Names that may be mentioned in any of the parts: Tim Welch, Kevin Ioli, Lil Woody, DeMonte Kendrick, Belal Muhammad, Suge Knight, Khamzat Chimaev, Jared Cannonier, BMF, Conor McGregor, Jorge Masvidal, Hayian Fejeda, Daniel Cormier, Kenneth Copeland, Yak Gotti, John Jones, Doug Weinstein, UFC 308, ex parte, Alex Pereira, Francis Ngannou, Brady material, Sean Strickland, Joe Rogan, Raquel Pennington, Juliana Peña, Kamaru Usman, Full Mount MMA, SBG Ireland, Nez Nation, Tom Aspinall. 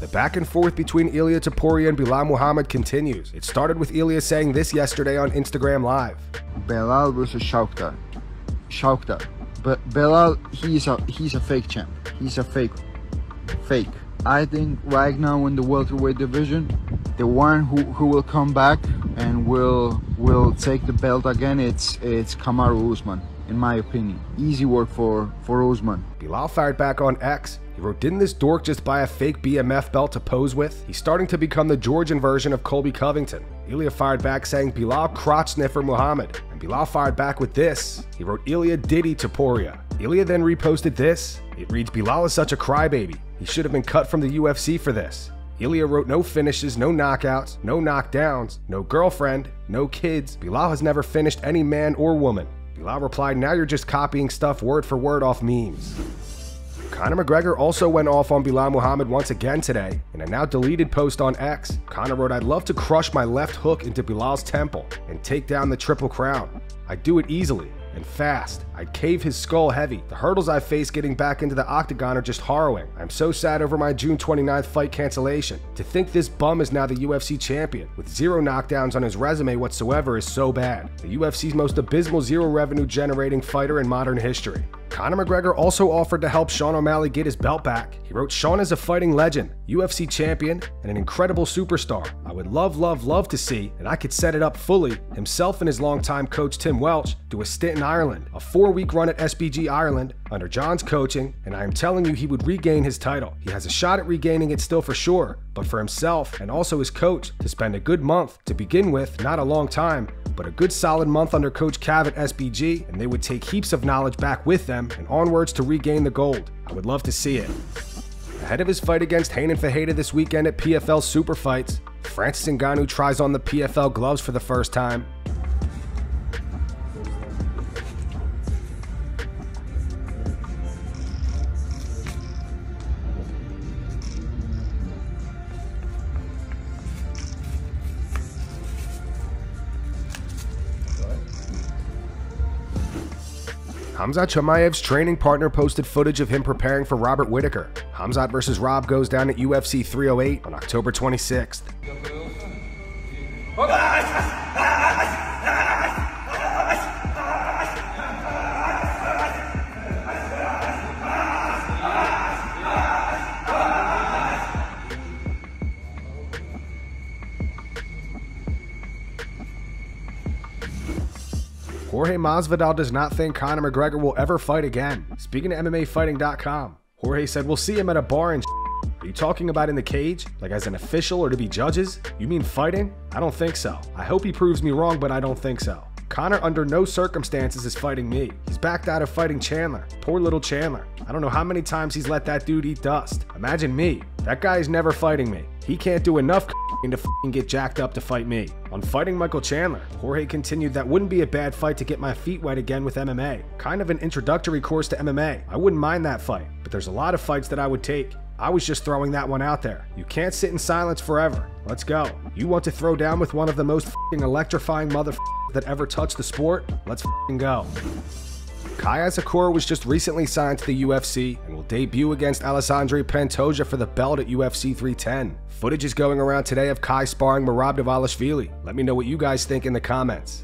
The back and forth between Ilia Topuria and Belal Muhammad continues. It started with Ilia saying this yesterday on Instagram Live. Belal versus Shaukta. Shaukta. But Belal, he's a fake champ. He's a fake. I think right now in the welterweight division, the one who will come back and will take the belt again, it's Kamaru Usman, in my opinion. Easy work for Usman. Belal fired back on X. He wrote, "Didn't this dork just buy a fake BMF belt to pose with? He's starting to become the Georgian version of Colby Covington." Ilia fired back saying, "Belal crotch sniffer Muhammad." And Belal fired back with this. He wrote, "Ilia diddy Topuria." Ilia then reposted this. It reads, "Belal is such a crybaby. He should have been cut from the UFC for this." Ilia wrote, "No finishes, no knockouts, no knockdowns, no girlfriend, no kids. Belal has never finished any man or woman." Belal replied, "Now you're just copying stuff word for word off memes." Conor McGregor also went off on Belal Muhammad once again today. In a now deleted post on X, Conor wrote, "I'd love to crush my left hook into Bilal's temple and take down the Triple Crown. I'd do it easily and fast. I'd cave his skull heavy. The hurdles I face getting back into the octagon are just harrowing. I'm so sad over my June 29th fight cancellation. To think this bum is now the UFC champion with zero knockdowns on his resume whatsoever is so bad. The UFC's most abysmal zero revenue generating fighter in modern history." Conor McGregor also offered to help Sean O'Malley get his belt back. He wrote, "Sean is a fighting legend, UFC champion, and an incredible superstar. I would love to see, and I could set it up fully, himself and his longtime coach Tim Welch do a stint in Ireland, a 4-week run at SBG Ireland under John's coaching, and I am telling you he would regain his title. He has a shot at regaining it still for sure, but for himself and also his coach to spend a good month to begin with, not a long time, but a good solid month under Coach Cavett SBG, and they would take heaps of knowledge back with them and onwards to regain the gold. I would love to see it." Ahead of his fight against Hayian Fejeda this weekend at PFL Super Fights, Francis Ngannou tries on the PFL gloves for the first time. Khamzat Chimaev's training partner posted footage of him preparing for Robert Whittaker. Khamzat vs. Rob goes down at UFC 308 on October 26th. Jorge Masvidal does not think Conor McGregor will ever fight again. Speaking to MMAFighting.com, Jorge said, "We'll see him at a bar and shit." Are you talking about in the cage? Like as an official or to be judges? You mean fighting? I don't think so. I hope he proves me wrong, but I don't think so. Conor under no circumstances is fighting me. He's backed out of fighting Chandler. Poor little Chandler. I don't know how many times he's let that dude eat dust. Imagine me. That guy is never fighting me. He can't do enough to get jacked up to fight me. On fighting Michael Chandler, Jorge continued, "That wouldn't be a bad fight to get my feet wet again with MMA. Kind of an introductory course to MMA. I wouldn't mind that fight, but there's a lot of fights that I would take. I was just throwing that one out there. You can't sit in silence forever. Let's go. You want to throw down with one of the most electrifying motherfuckers that ever touched the sport? Let's go." Kai Asakura was just recently signed to the UFC and will debut against Alessandro Pantoja for the belt at UFC 310. Footage is going around today of Kai sparring Merab Dvalishvili. Let me know what you guys think in the comments.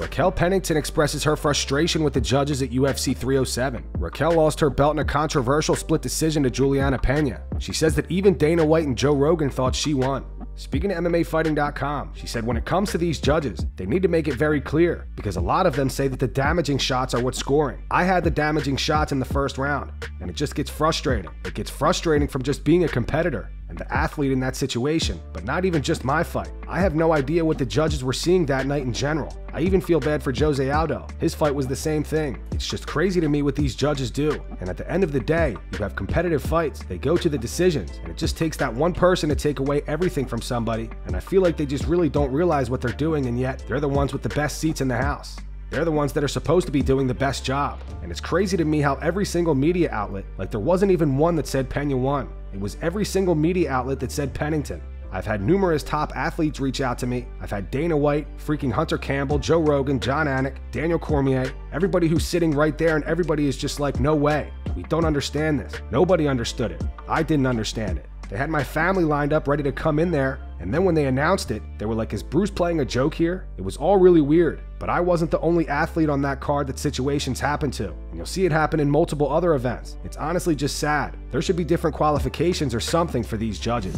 Raquel Pennington expresses her frustration with the judges at UFC 307. Raquel lost her belt in a controversial split decision to Juliana Peña. She says that even Dana White and Joe Rogan thought she won. Speaking to MMAFighting.com, she said, when it comes to these judges, they need to make it very clear, because a lot of them say that the damaging shots are what's scoring. I had the damaging shots in the first round, and it just gets frustrating. It gets frustrating from just being a competitor and the athlete in that situation, but not even just my fight. I have no idea what the judges were seeing that night in general. I even feel bad for Jose Aldo. His fight was the same thing. It's just crazy to me what these judges do. And at the end of the day, you have competitive fights. They go to the decisions, and it just takes that one person to take away everything from somebody. And I feel like they just really don't realize what they're doing, and yet they're the ones with the best seats in the house. They're the ones that are supposed to be doing the best job. And it's crazy to me how every single media outlet, like there wasn't even one that said Peña won. It was every single media outlet that said Pennington. I've had numerous top athletes reach out to me. I've had Dana White, freaking Hunter Campbell, Joe Rogan, John Anik, Daniel Cormier, everybody who's sitting right there, and everybody is just like, no way. We don't understand this. Nobody understood it. I didn't understand it. They had my family lined up ready to come in there, and then when they announced it, they were like, is Bruce playing a joke here? It was all really weird, but I wasn't the only athlete on that card that situations happen to, and you'll see it happen in multiple other events. It's honestly just sad. There should be different qualifications or something for these judges.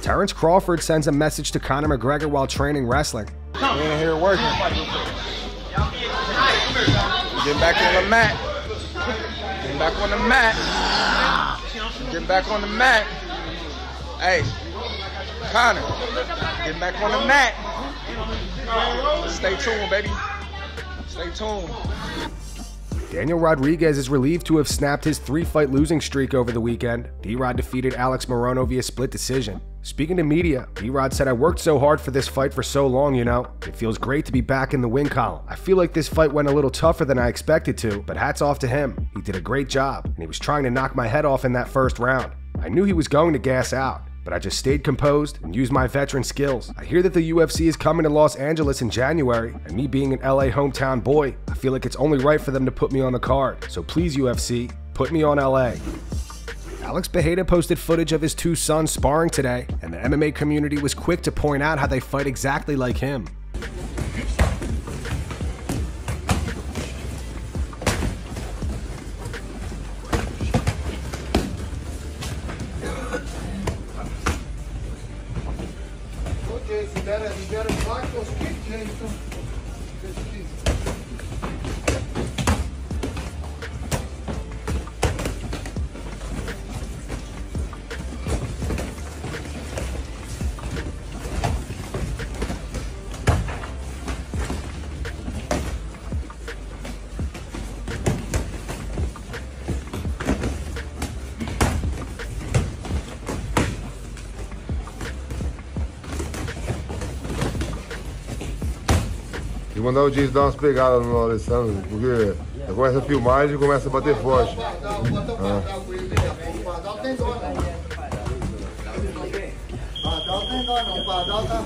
Terence Crawford sends a message to Conor McGregor while training wrestling. We're in here working. Get back on the mat. Get back on the mat. Get back on the mat. Hey, Conor, get back on the mat. Stay tuned, baby. Stay tuned. Daniel Rodriguez is relieved to have snapped his three-fight losing streak over the weekend. D-Rod defeated Alex Morono via split decision. Speaking to media, D-Rod said, I worked so hard for this fight for so long, you know. It feels great to be back in the win column. I feel like this fight went a little tougher than I expected to, but hats off to him. He did a great job, and he was trying to knock my head off in that first round. I knew he was going to gas out, but I just stayed composed and used my veteran skills. I hear that the UFC is coming to Los Angeles in January, and me being an LA hometown boy, I feel like it's only right for them to put me on the card. So please UFC, put me on LA. Alex Pereira posted footage of his two sons sparring today, and the MMA community was quick to point out how they fight exactly like him. Quando o Diz dá umas pegadas no Alessandro, porque começa a filmagem e começa a bater forte. O Pardal tem dó, não. O Pardal tá...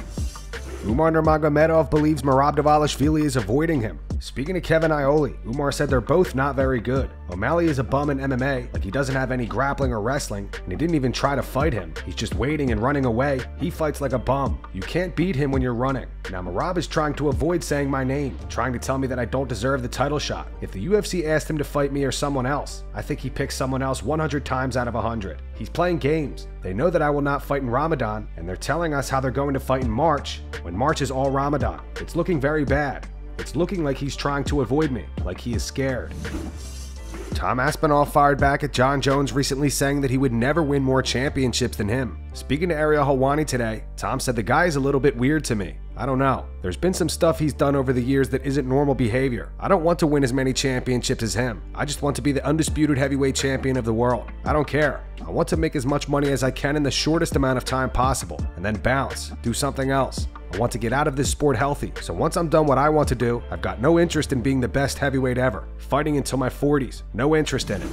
Umar Nurmagomedov believes Merab Dvalishvili is avoiding him. Speaking to Kevin Ioli, Umar said they're both not very good. O'Malley is a bum in MMA, like he doesn't have any grappling or wrestling, and he didn't even try to fight him. He's just waiting and running away. He fights like a bum. You can't beat him when you're running. Now Merab is trying to avoid saying my name, trying to tell me that I don't deserve the title shot. If the UFC asked him to fight me or someone else, I think he picks someone else 100 times out of 100. He's playing games. They know that I will not fight in Ramadan, and they're telling us how they're going to fight in March, when March is all Ramadan. It's looking very bad. It's looking like he's trying to avoid me, like he is scared. Tom Aspinall fired back at John Jones recently, saying that he would never win more championships than him. Speaking to Ariel Helwani today, Tom said, the guy is a little bit weird to me. I don't know. There's been some stuff he's done over the years that isn't normal behavior. I don't want to win as many championships as him. I just want to be the undisputed heavyweight champion of the world. I don't care. I want to make as much money as I can in the shortest amount of time possible, and then bounce, do something else. I want to get out of this sport healthy, so once I'm done what I want to do, I've got no interest in being the best heavyweight ever, fighting until my 40s, no interest in it.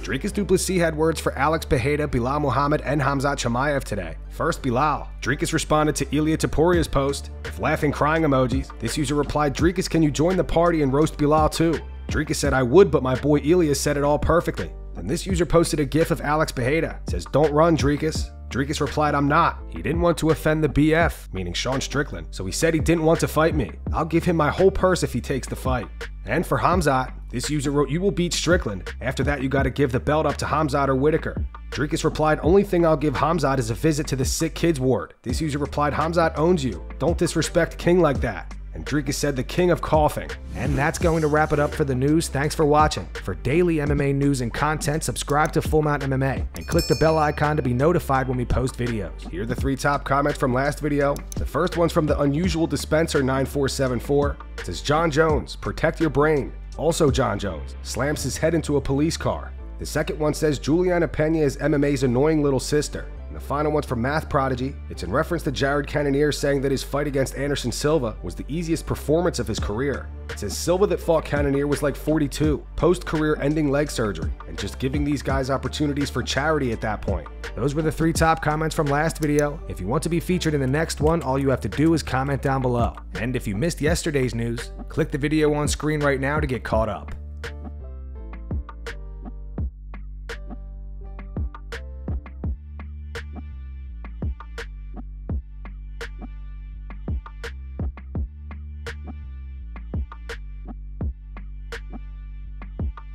Dricus Du Plessis had words for Alex Pereira, Belal Muhammad, and Khamzat Chimaev today. First, Belal. Dricus responded to Ilia Topuria's post with laughing crying emojis. This user replied, Dricus, can you join the party and roast Belal too? Dricus said, I would, but my boy Ilia said it all perfectly. Then this user posted a gif of Alex Pereira. It says, don't run, Dricus. Dricus replied, "I'm not. He didn't want to offend the BF, meaning Sean Strickland, so he said he didn't want to fight me. I'll give him my whole purse if he takes the fight." And for Khamzat, this user wrote, "You will beat Strickland. After that, you gotta give the belt up to Khamzat or Whittaker." Dricus replied, "Only thing I'll give Khamzat is a visit to the sick kids ward." This user replied, "Khamzat owns you. Don't disrespect King like that." And Dricus said, "The king of coughing." And that's going to wrap it up for the news. Thanks for watching. For daily MMA news and content, subscribe to Full Mount MMA and click the bell icon to be notified when we post videos. Here are the three top comments from last video. The first one's from the Unusual Dispenser 9474. It says, "John Jones, protect your brain." Also John Jones slams his head into a police car. The second one says, "Juliana Peña is MMA's annoying little sister." And the final one's from Math Prodigy. It's in reference to Jared Cannonier saying that his fight against Anderson Silva was the easiest performance of his career. It says, "Silva that fought Cannonier was like 42, post-career ending leg surgery, and just giving these guys opportunities for charity at that point." Those were the three top comments from last video. If you want to be featured in the next one, all you have to do is comment down below. And if you missed yesterday's news, click the video on screen right now to get caught up.